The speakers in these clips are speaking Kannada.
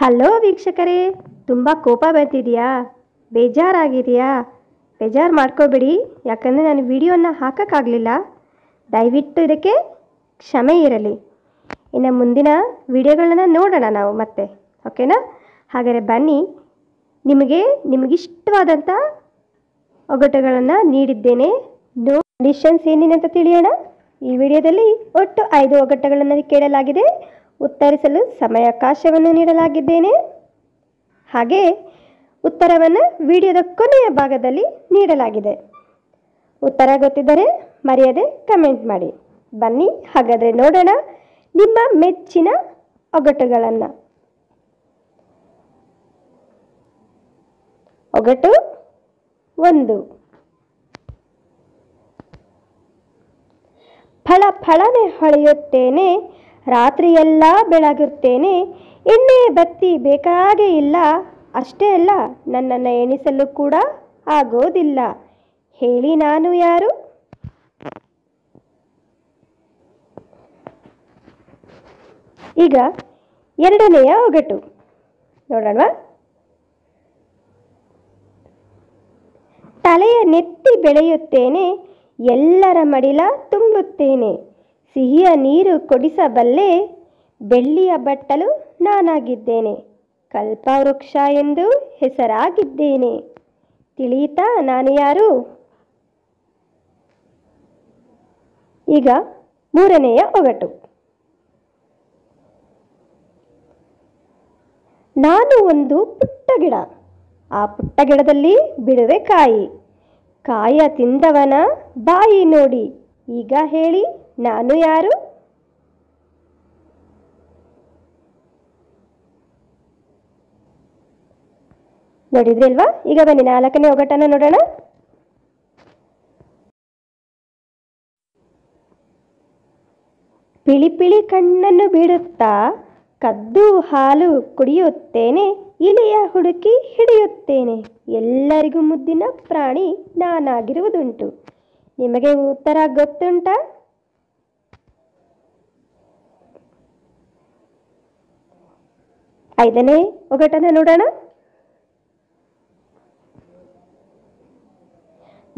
ಹಲೋ ವೀಕ್ಷಕರೇ, ತುಂಬ ಕೋಪ ಬರ್ತಿದ್ಯಾ, ಬೇಜಾರಾಗಿದ್ಯಾ? ಬೇಜಾರು ಮಾಡ್ಕೋಬೇಡಿ, ಯಾಕಂದರೆ ನಾನು ವಿಡಿಯೋನ ಹಾಕಕ್ಕಾಗಲಿಲ್ಲ. ದಯವಿಟ್ಟು ಇದಕ್ಕೆ ಕ್ಷಮೆ ಇರಲಿ. ಇನ್ನು ಮುಂದಿನ ವಿಡಿಯೋಗಳನ್ನು ನೋಡೋಣ ನಾವು ಮತ್ತೆ, ಓಕೆನಾ? ಹಾಗಾದರೆ ಬನ್ನಿ, ನಿಮಗಿಷ್ಟವಾದಂಥ ಒಗಟುಗಳನ್ನು ನೀಡಿದ್ದೇನೆ. ನೋ ಕಂಡೀಷನ್ಸ್ ಏನೇನಂತ ತಿಳಿಯೋಣ. ಈ ವಿಡಿಯೋದಲ್ಲಿ ಒಟ್ಟು 5 ಒಗಟುಗಳನ್ನು ಕೇಳಲಾಗಿದೆ. ಉತ್ತರಿಸಲು ಸಮಯಾವಕಾಶವನ್ನು ನೀಡಲಾಗಿದ್ದೇನೆ. ಹಾಗೆ ಉತ್ತರವನ್ನು ವಿಡಿಯೋದ ಕೊನೆಯ ಭಾಗದಲ್ಲಿ ನೀಡಲಾಗಿದೆ. ಉತ್ತರ ಗೊತ್ತಿದ್ದರೆ ಮರೆಯದೆ ಕಮೆಂಟ್ ಮಾಡಿ. ಬನ್ನಿ ಹಾಗಾದರೆ ನೋಡೋಣ ನಿಮ್ಮ ಮೆಚ್ಚಿನ ಒಗಟುಗಳನ್ನು. ಒಗಟು 1, ಫಳ ಫಳನೆ ಹೊಳೆಯುತ್ತೇನೆ, ರಾತ್ರಿಯೆಲ್ಲ ಬೆಳಗುತ್ತೇನೆ, ಎಣ್ಣೆ ಬತ್ತಿ ಬೇಕಾಗೇ ಇಲ್ಲ. ಅಷ್ಟೇ ಅಲ್ಲ, ನನ್ನನ್ನು ಎಣಿಸಲು ಕೂಡ ಆಗೋದಿಲ್ಲ. ಹೇಳಿ ನಾನು ಯಾರು? ಈಗ 2ನೆಯ ಒಗಟು ನೋಡೋಣ. ತಲೆಯ ನೆತ್ತಿ ಬೆಳೆಯುತ್ತೇನೆ, ಎಲ್ಲರ ಮಡಿಲ ತುಂಬುತ್ತೇನೆ, ಸಿಹಿಯ ನೀರು ಕೊಡಿಸಬಲ್ಲೆ, ಬೆಳ್ಳಿಯ ಬಟ್ಟಲು ನಾನಾಗಿದ್ದೇನೆ, ಕಲ್ಪವೃಕ್ಷ ಎಂದು ಹೆಸರಾಗಿದ್ದೇನೆ. ತಿಳಿಯಿತಾ ನಾನು ಯಾರು? ಈಗ 3ನೆಯ ಒಗಟು. ನಾನು ಒಂದು ಪುಟ್ಟ ಗಿಡ, ಆ ಪುಟ್ಟ ಗಿಡದಲ್ಲಿ ಬಿಡುವೆ ಕಾಯಿ, ಕಾಯ ತಿಂದವನ ಬಾಯಿ ನೋಡಿ. ಈಗ ಹೇಳಿ ನಾನು ಯಾರು? ನೋಡಿದ್ರಿ ಅಲ್ವಾ? ಈಗ ಬನ್ನಿ 4ನೇ ಒಗಟನ್ನು ನೋಡೋಣ. ಪಿಳಿ ಪಿಳಿ ಕಣ್ಣನ್ನು ಬಿಡುತ್ತಾ ಕದ್ದು ಹಾಲು ಕುಡಿಯುತ್ತೇನೆ, ಇಲಿಯ ಹುಡುಕಿ ಹಿಡಿಯುತ್ತೇನೆ, ಎಲ್ಲರಿಗೂ ಮುದ್ದಿನ ಪ್ರಾಣಿ ನಾನಾಗಿರುವುದುಂಟು. ನಿಮಗೆ ಉತ್ತರ ಗೊತ್ತುಂಟಾ? ಐದನೇ ಒಗಟನ್ನು ನೋಡೋಣ.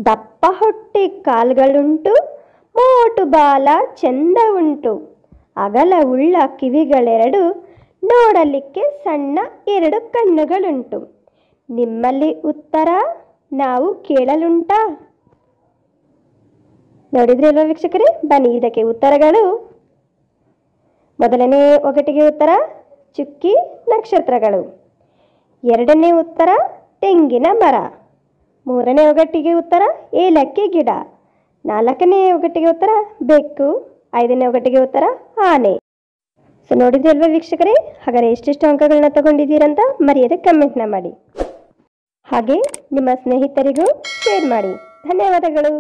ದಪ್ಪ ಹೊಟ್ಟೆ ಕಾಲುಗಳುಂಟು, ಮೋಟು ಬಾಲ ಚಂದ ಉಂಟು, ಅಗಲ ಉಳ್ಳ ಕಿವಿಗಳೆರಡು, ನೋಡಲಿಕ್ಕೆ ಸಣ್ಣ 2 ಕಣ್ಣುಗಳುಂಟು. ನಿಮ್ಮಲ್ಲಿ ಉತ್ತರ ನಾವು ಕೇಳಲುಂಟಾ? ನೋಡಿದ್ರಿ ಅಲ್ವಾ ವೀಕ್ಷಕರೇ? ಬನ್ನಿ ಇದಕ್ಕೆ ಉತ್ತರಗಳು. ಮೊದಲನೇ ಒಗಟಿಗೆ ಉತ್ತರ ಚುಕ್ಕಿ ನಕ್ಷತ್ರಗಳು, 2ನೇ ಉತ್ತರ ತೆಂಗಿನ ಮರ, 3ನೇ ಒಗಟಿಗೆ ಉತ್ತರ ಏಲಕ್ಕಿ ಗಿಡ, 4ನೇ ಒಗಟಿಗೆ ಉತ್ತರ ಬೆಕ್ಕು, 5ನೇ ಒಗಟಿಗೆ ಉತ್ತರ ಆನೆ. ಸೊ ನೋಡಿದ್ರಿ ಅಲ್ವಾ ವೀಕ್ಷಕರೇ? ಹಾಗಾದರೆ ಎಷ್ಟೆಷ್ಟು ಅಂಕಗಳನ್ನ ತಗೊಂಡಿದ್ದೀರಂತ ಮರೆಯದೆ ಕಮೆಂಟ್ನ ಮಾಡಿ. ಹಾಗೆ ನಿಮ್ಮ ಸ್ನೇಹಿತರಿಗೂ ಶೇರ್ ಮಾಡಿ. ಧನ್ಯವಾದಗಳು.